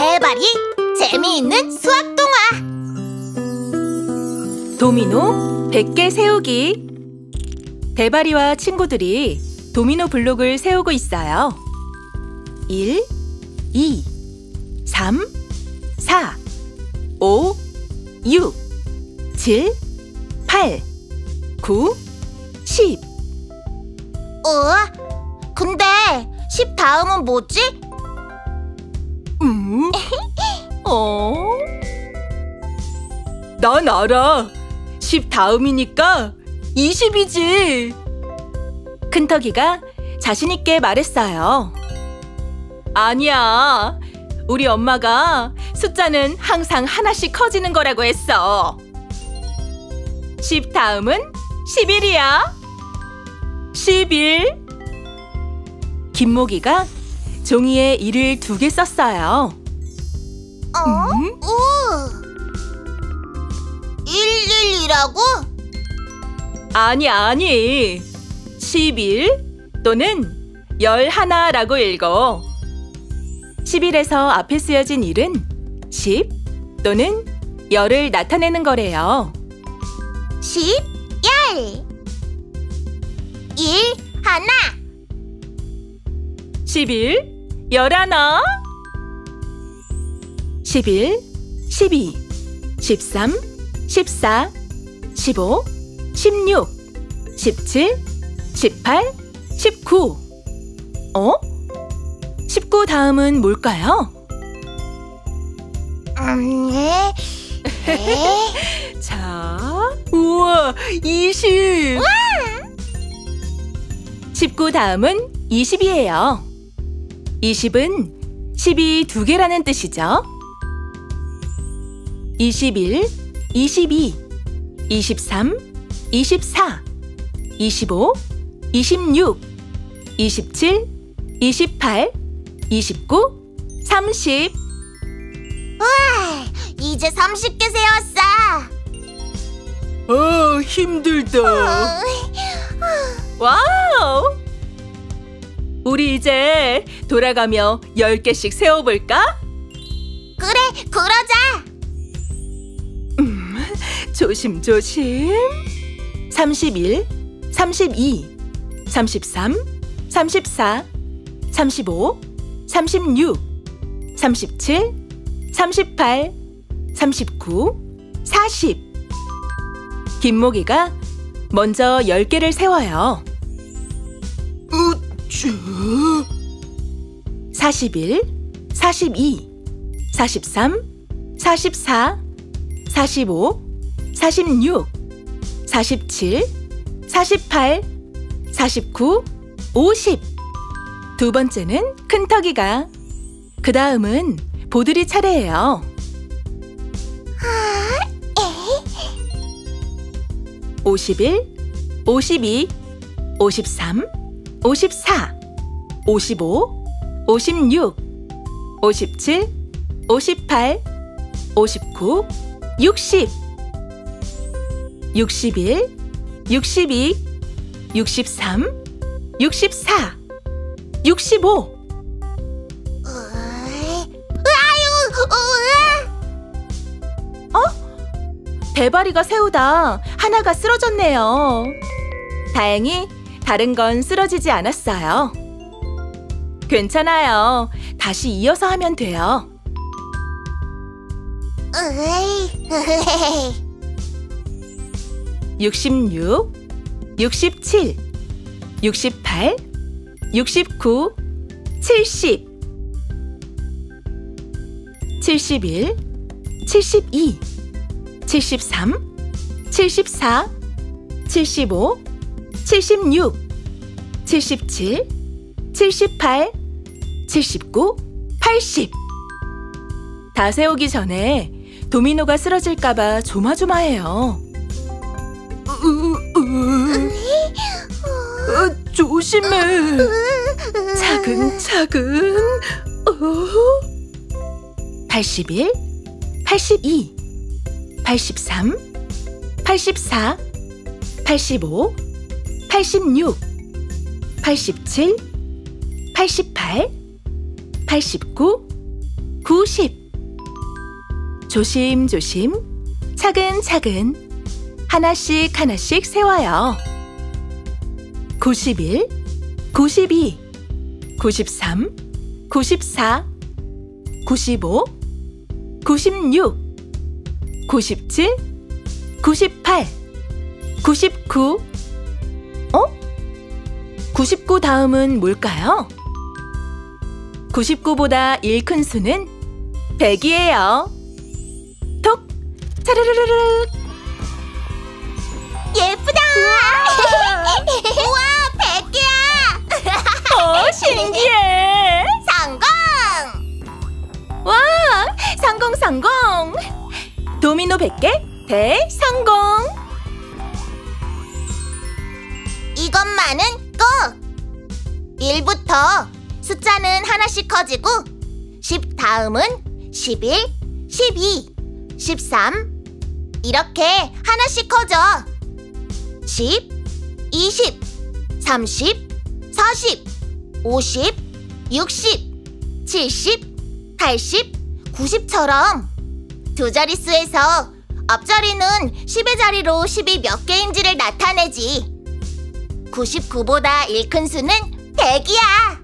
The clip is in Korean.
개발이 재미있는 수학 동화. 도미노 100개 세우기. 대바리와 친구들이 도미노 블록을 세우고 있어요. 1, 2, 3, 4, 5, 6, 7, 8, 9, 10. 근데 10 다음은 뭐지? 난 알아. 10 다음이니까 20이지. 큰터기가 자신있게 말했어요. 아니야. 우리 엄마가 숫자는 항상 하나씩 커지는 거라고 했어. 10 다음은 11이야. 11. 김모기가 종이에 1을 2개 썼어요. 오! 11이라고? 아니. 11 또는 11라고 읽어. 11에서 앞에 쓰여진 1은 10 또는 10을 나타내는 거래요. 10, 10. 1, 하나. 11, 11. 11, 12, 13, 14, 15, 16, 17, 18, 19. 19 다음은 뭘까요? 자, 우와, 20. 우와! 19 다음은 20이에요. 20은 10이 2개라는 뜻이죠. 21, 22, 23, 24, 25, 26, 27, 28, 29, 30. 우와, 이제 30개 세웠어. 힘들다. 와우! 우리 이제 돌아가며 10개씩 세워볼까? 그래, 그러자! 조심조심. 31, 32, 33, 34, 35, 36, 37, 38, 39, 40. 김모기가 먼저 10개를 세워요. 41, 42, 43, 44, 45, 46, 47, 48, 49, 50. 두 번째는 큰터기가. 그 다음은 보들이 차례예요. 51, 52, 53, 54, 55, 56, 57, 58, 59, 60, 61, 62, 63, 64, 65. 대바리가 세우다 하나가 쓰러졌네요. 다행히 다른 건 쓰러지지 않았어요. 괜찮아요. 다시 이어서 하면 돼요. 66, 67, 68, 69, 70, 71, 72, 73, 74, 75, 76, 77, 78, 79, 80. 다 세우기 전에 도미노가 쓰러질까 봐 조마조마해요. 조심해. 차근차근. 81, 82, 83, 84, 85, 86, 87, 88, 89, 90. 수십. 조심조심, 차근차근, 하나씩 하나씩 세워요. 91, 92, 93, 94, 95, 96, 97, 98, 99. 어? 99 다음은 뭘까요? 99보다 1큰 수는 100이에요. 톡! 차르르르륵! 예쁘다! 우와! 우와, 100개야! 오, 신기해! 성공! 와! 성공, 성공! 도미노 100개 대성공! 이것만은 꼭! 1부터 숫자는 하나씩 커지고 10 다음은 11, 12, 13 이렇게 하나씩 커져. 10, 20, 30, 40, 50, 60, 70, 80, 90처럼 두 자릿수에서 앞자리는 10의 자리로 10이 몇 개인지를 나타내지. 99보다 1큰 수는 100이야.